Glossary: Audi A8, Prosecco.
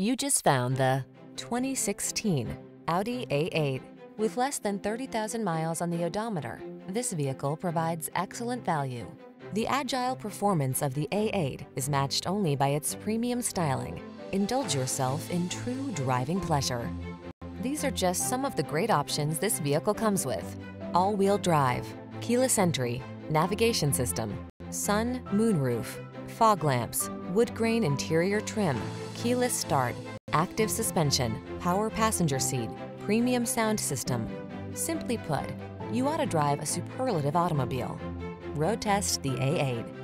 You just found the 2016 Audi A8. With less than 30,000 miles on the odometer, this vehicle provides excellent value. The agile performance of the A8 is matched only by its premium styling. Indulge yourself in true driving pleasure. These are just some of the great options this vehicle comes with: all-wheel drive, keyless entry, navigation system, sun, moonroof, fog lamps, wood grain interior trim, keyless start, active suspension, power passenger seat, premium sound system. Simply put, you ought to drive a superlative automobile. Road test the A8.